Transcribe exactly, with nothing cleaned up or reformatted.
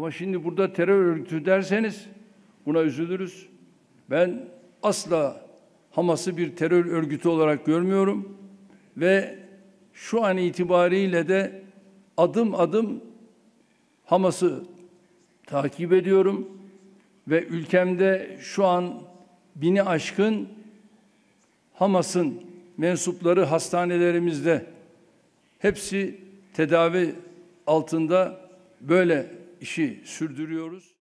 Ama şimdi burada terör örgütü derseniz buna üzülürüz. Ben asla Hamas'ı bir terör örgütü olarak görmüyorum ve şu an itibariyle de adım adım Hamas'ı takip ediyorum ve ülkemde şu an bini aşkın Hamas'ın mensupları hastanelerimizde, hepsi tedavi altında, böyle işi sürdürüyoruz.